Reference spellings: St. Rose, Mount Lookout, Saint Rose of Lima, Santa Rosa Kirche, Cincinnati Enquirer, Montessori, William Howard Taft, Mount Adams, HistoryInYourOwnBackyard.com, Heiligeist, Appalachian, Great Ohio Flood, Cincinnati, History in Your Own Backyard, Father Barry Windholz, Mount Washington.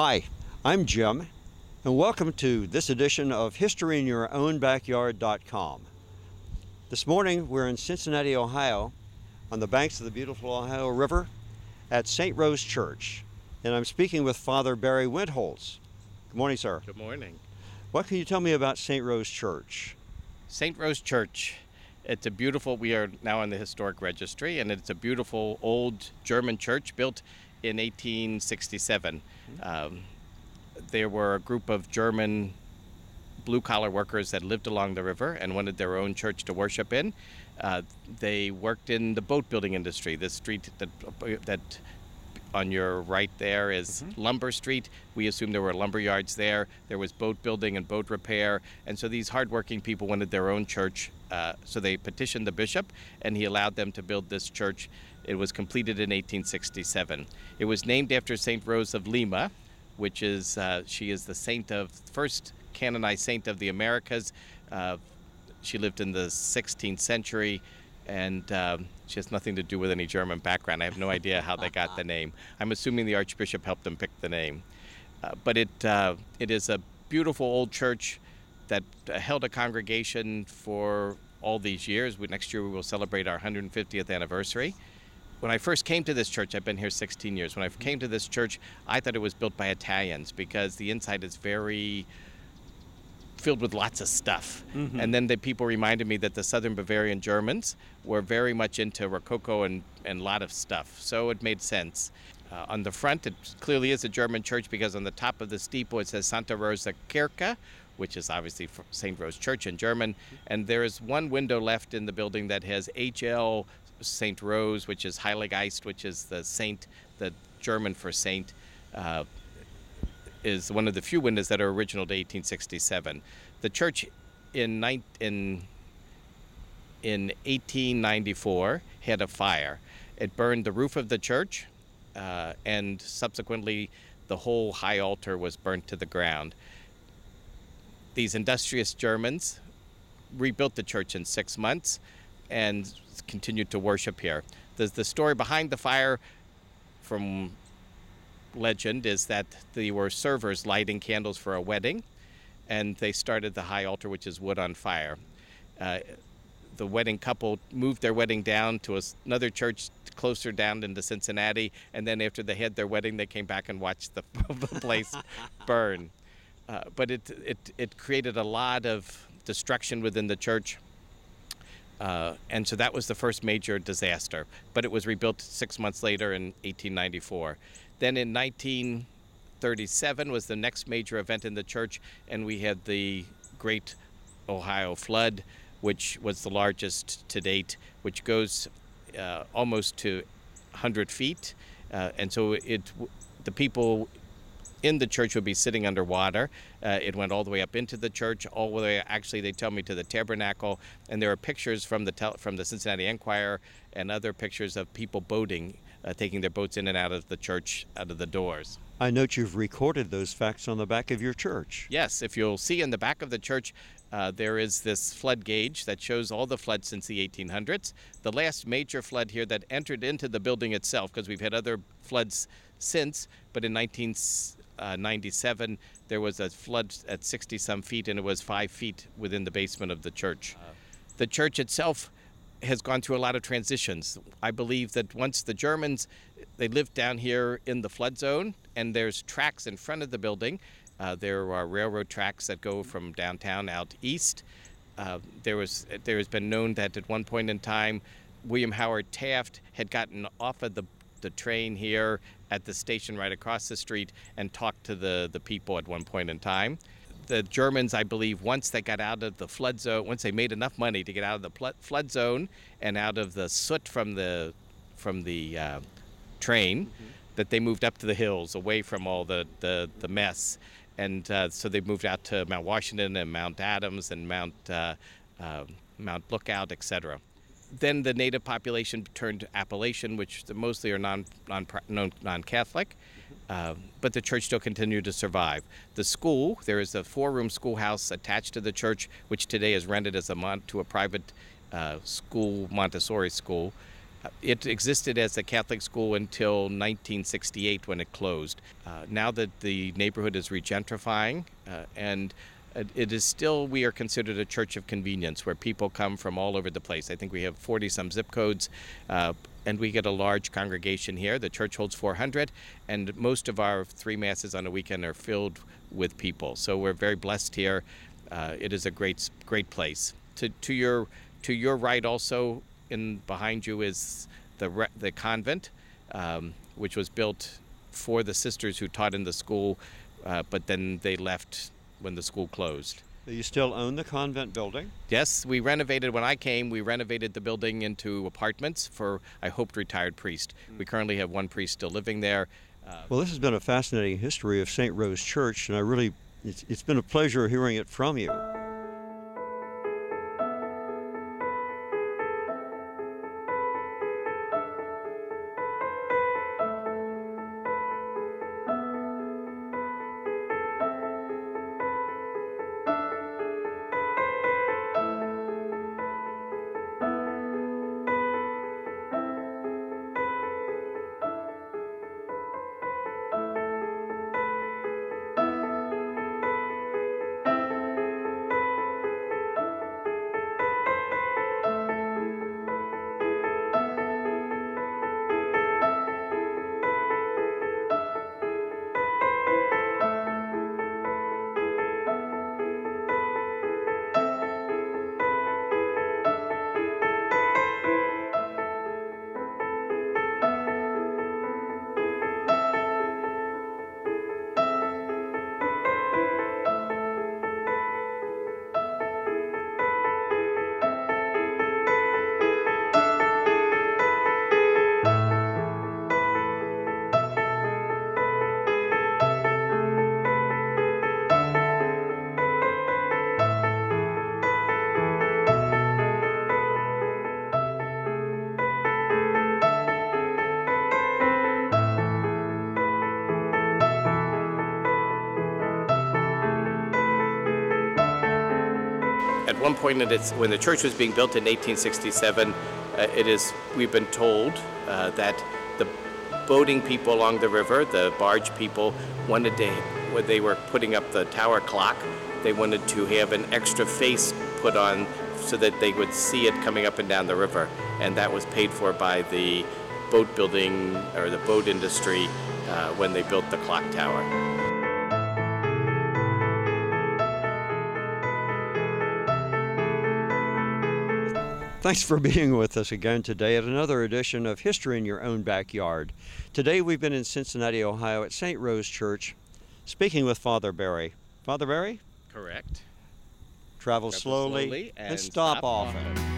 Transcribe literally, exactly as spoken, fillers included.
Hi, I'm Jim, and welcome to this edition of History In Your Own Backyard dot com. This morning, we're in Cincinnati, Ohio, on the banks of the beautiful Ohio River at Saint Rose Church, and I'm speaking with Father Barry Windholz. Good morning, sir. Good morning. What can you tell me about Saint Rose Church? Saint Rose Church, it's a beautiful, we are now in the historic registry, and it's a beautiful old German church built in eighteen sixty-seven. Um, there were a group of German blue-collar workers that lived along the river and wanted their own church to worship in. Uh, they worked in the boat building industry. The street that, that on your right there is mm-hmm. Lumber Street. We assume there were lumber yards there. There was boat building and boat repair. And so these hardworking people wanted their own church. Uh, so they petitioned the bishop, and he allowed them to build this church. It was completed in eighteen sixty-seven. It was named after Saint Rose of Lima, which is, uh, she is the saint of, first canonized saint of the Americas. Uh, she lived in the sixteenth century, and uh, she has nothing to do with any German background. I have no idea how they got the name. I'm assuming the Archbishop helped them pick the name. Uh, but it uh, it is a beautiful old church that held a congregation for all these years. We, next year we will celebrate our one hundred fiftieth anniversary. When I first came to this church, I've been here sixteen years. When I came to this church, I thought it was built by Italians because the inside is very filled with lots of stuff. Mm-hmm. And then the people reminded me that the Southern Bavarian Germans were very much into Rococo and and a lot of stuff. So it made sense. Uh, on the front, it clearly is a German church because on the top of the steeple, it says Santa Rosa Kirche, which is obviously Saint Rose Church in German. And there is one window left in the building that has H L Saint Rose, which is Heiligeist, which is the saint, the German for saint, uh, is one of the few windows that are original to eighteen sixty-seven. The church in, ni- in, in eighteen ninety-four had a fire. It burned the roof of the church, uh, and subsequently the whole high altar was burnt to the ground. These industrious Germans rebuilt the church in six months and continued to worship here. The, the story behind the fire from legend is that there were servers lighting candles for a wedding, and they started the high altar, which is wood on fire. Uh, the wedding couple moved their wedding down to a, another church closer down into Cincinnati, and then after they had their wedding, they came back and watched the, the place burn. Uh, but it, it, it created a lot of destruction within the church. Uh, and so that was the first major disaster, but it was rebuilt six months later in eighteen ninety-four. Then in nineteen thirty-seven was the next major event in the church, and we had the Great Ohio Flood, which was the largest to date, which goes uh, almost to one hundred feet. Uh, and so it, the people in the church would be sitting underwater. Uh, it went all the way up into the church, all the way, actually they tell me, to the tabernacle. And there are pictures from the tel- from the Cincinnati Enquirer and other pictures of people boating, uh, taking their boats in and out of the church, out of the doors. I note you've recorded those facts on the back of your church. Yes, if you'll see in the back of the church, uh, there is this flood gauge that shows all the floods since the eighteen hundreds. The last major flood here that entered into the building itself, because we've had other floods since, but in nineteen ninety-seven, there was a flood at sixty some feet, and it was five feet within the basement of the church. Wow. The church itself has gone through a lot of transitions. I believe that once the Germans, they lived down here in the flood zone, and there's tracks in front of the building. Uh, there are railroad tracks that go from downtown out east. Uh, there was, there has been known that at one point in time, William Howard Taft had gotten off of the the train here at the station right across the street and talked to the, the people at one point in time. The Germans, I believe, once they got out of the flood zone, once they made enough money to get out of the pl- flood zone and out of the soot from the from the uh, train, mm-hmm. that they moved up to the hills, away from all the, the, the mess. And uh, so they moved out to Mount Washington and Mount Adams and Mount, uh, uh, Mount Lookout, et cetera. Then the native population turned Appalachian, which mostly are non, non, non, non-Catholic, uh, but the church still continued to survive. The school, there is a four-room schoolhouse attached to the church, which today is rented as a mon- to a private uh, school, Montessori school. It existed as a Catholic school until nineteen sixty-eight when it closed. Uh, now that the neighborhood is regentrifying, uh, and it is still, we are considered a church of convenience where people come from all over the place. I think we have forty some zip codes, uh, and we get a large congregation here. The church holds four hundred, and most of our three masses on a weekend are filled with people. So we're very blessed here. Uh, it is a great, great place. To, to your, to your right, also in behind you, is the the convent, um, which was built for the sisters who taught in the school, uh, but then they left when the school closed. Do you still own the convent building? Yes, we renovated, when I came, we renovated the building into apartments for, I hoped, retired priests. Mm. We currently have one priest still living there. Uh, well, this has been a fascinating history of Saint Rose Church, and I really, it's, it's been a pleasure hearing it from you. At one point, in its, when the church was being built in eighteen sixty-seven, uh, it is, we've been told uh, that the boating people along the river, the barge people, wanted to, when they were putting up the tower clock, they wanted to have an extra face put on so that they would see it coming up and down the river. And that was paid for by the boat building, or the boat industry, uh, when they built the clock tower. Thanks for being with us again today at another edition of History in Your Own Backyard. Today we've been in Cincinnati, Ohio at Saint Rose Church, speaking with Father Barry. Father Barry? Correct. Travel, Travel slowly, slowly and, and stop, stop often. often.